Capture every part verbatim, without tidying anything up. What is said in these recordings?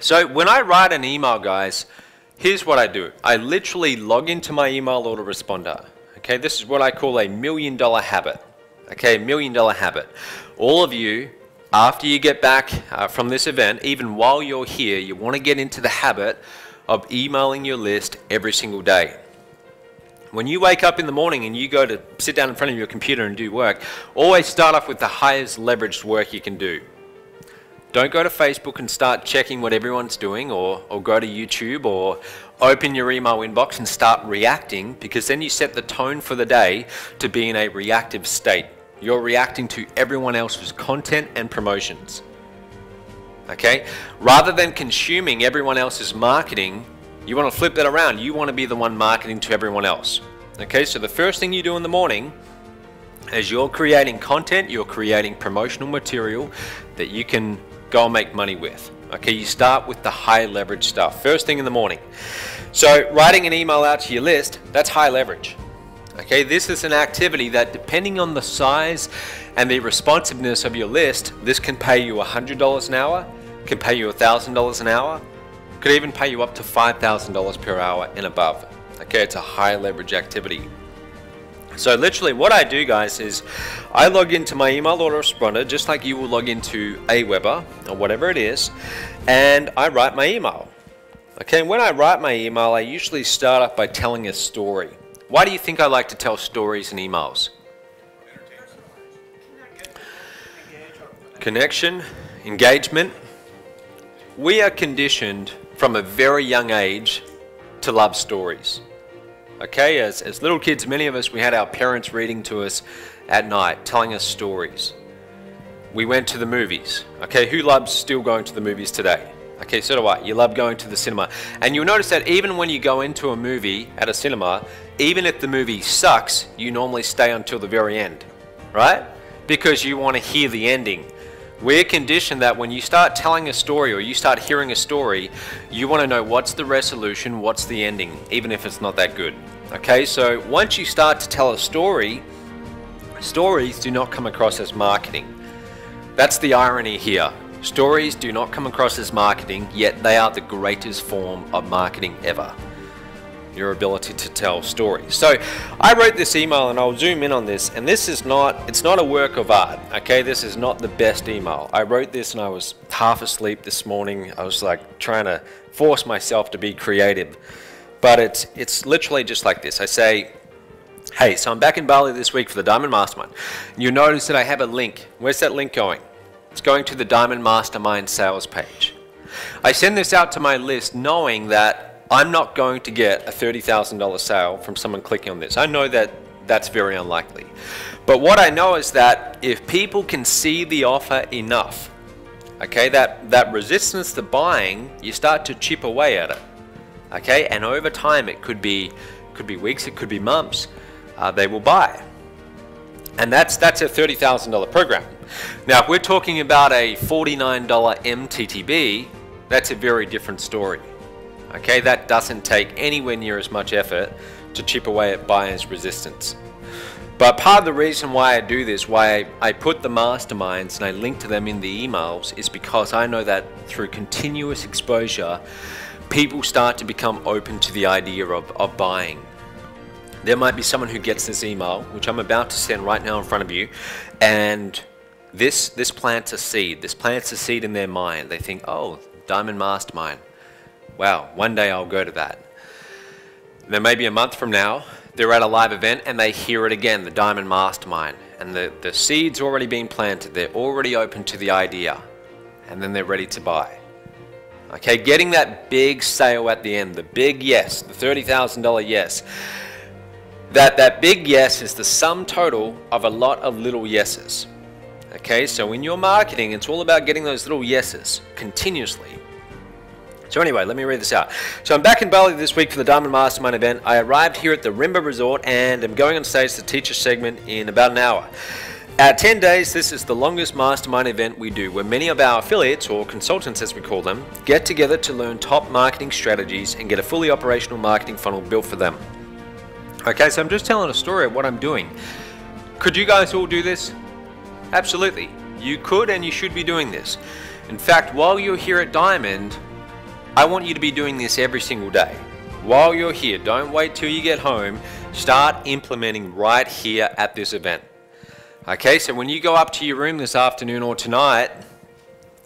So when I write an email, guys, here's what I do. I literally log into my email autoresponder. Okay, this is what I call a million dollar habit. Okay, million dollar habit. All of you, after you get back uh, from this event, even while you're here, you want to get into the habit of emailing your list every single day. When you wake up in the morning and you go to sit down in front of your computer and do work, always start off with the highest leveraged work you can do. Don't go to Facebook and start checking what everyone's doing, or, or go to YouTube, or open your email inbox and start reacting, because then you set the tone for the day to be in a reactive state. You're reacting to everyone else's content and promotions. Okay? Rather than consuming everyone else's marketing, you want to flip that around. You want to be the one marketing to everyone else. Okay? So the first thing you do in the morning is you're creating content, you're creating promotional material that you can go and make money with. Okay, you start with the high leverage stuff first thing in the morning. So writing an email out to your list, that's high leverage. Okay, this is an activity that, depending on the size and the responsiveness of your list, this can pay you a hundred dollars an hour, can pay you a thousand dollars an hour, could even pay you up to five thousand dollars per hour and above. Okay, it's a high leverage activity. So literally what I do, guys, is I log into my email autoresponder just like you will log into AWeber or whatever it is, and I write my email. Okay, and when I write my email, I usually start off by telling a story. Why do you think I like to tell stories in emails? Connection, engagement. We are conditioned from a very young age to love stories. Okay, as, as little kids, many of us, we had our parents reading to us at night, telling us stories. We went to the movies. Okay, who loves still going to the movies today? Okay, so do I. You love going to the cinema. And you'll notice that even when you go into a movie at a cinema, even if the movie sucks, you normally stay until the very end, right? Because you want to hear the ending. We're conditioned that when you start telling a story or you start hearing a story, you want to know what's the resolution, what's the ending, even if it's not that good. Okay, so once you start to tell a story, stories do not come across as marketing. That's the irony here. Stories do not come across as marketing, yet they are the greatest form of marketing ever. Your ability to tell stories. So I wrote this email, and I'll zoom in on this, and this is not, it's not a work of art, okay? This is not the best email. I wrote this and I was half asleep this morning. I was like trying to force myself to be creative, but it's, it's literally just like this. I say, hey, so I'm back in Bali this week for the Diamond Mastermind. You'll notice that I have a link. Where's that link going? It's going to the Diamond Mastermind sales page. I send this out to my list knowing that I'm not going to get a thirty thousand dollar sale from someone clicking on this. I know that that's very unlikely. But what I know is that if people can see the offer enough, okay, that, that resistance to buying, you start to chip away at it, okay? And over time, it could be, could be weeks, it could be months, uh, they will buy. And that's, that's a thirty thousand dollar program. Now, if we're talking about a forty-nine dollar M T T B, that's a very different story. Okay, that doesn't take anywhere near as much effort to chip away at buyer's resistance. But part of the reason why I do this, why I put the masterminds and I link to them in the emails, is because I know that through continuous exposure, people start to become open to the idea of, of buying. There might be someone who gets this email, which I'm about to send right now in front of you, and this, this plants a seed. This plants a seed in their mind. They think, oh, Diamond Mastermind. Wow, one day I'll go to that. Then maybe a month from now, they're at a live event and they hear it again, the Diamond Mastermind. And the, the seed's already been planted. They're already open to the idea. And then they're ready to buy. Okay, getting that big sale at the end, the big yes, the thirty thousand dollar yes. That, that big yes is the sum total of a lot of little yeses. Okay, so in your marketing, it's all about getting those little yeses continuously. So anyway, let me read this out. So I'm back in Bali this week for the Diamond Mastermind event. I arrived here at the Rimba Resort and I'm going on stage to teach a segment in about an hour. At ten days, this is the longest mastermind event we do, where many of our affiliates, or consultants as we call them, get together to learn top marketing strategies and get a fully operational marketing funnel built for them. Okay, so I'm just telling a story of what I'm doing. Could you guys all do this? Absolutely. You could and you should be doing this. In fact, while you're here at Diamond, I want you to be doing this every single day. While you're here, don't wait till you get home. Start implementing right here at this event. Okay, so when you go up to your room this afternoon or tonight,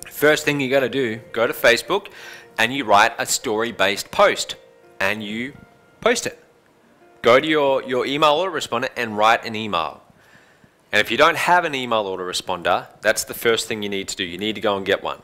first thing you got to do, go to Facebook and you write a story-based post and you post it. Go to your, your email autoresponder and write an email. And if you don't have an email autoresponder, that's the first thing you need to do. You need to go and get one.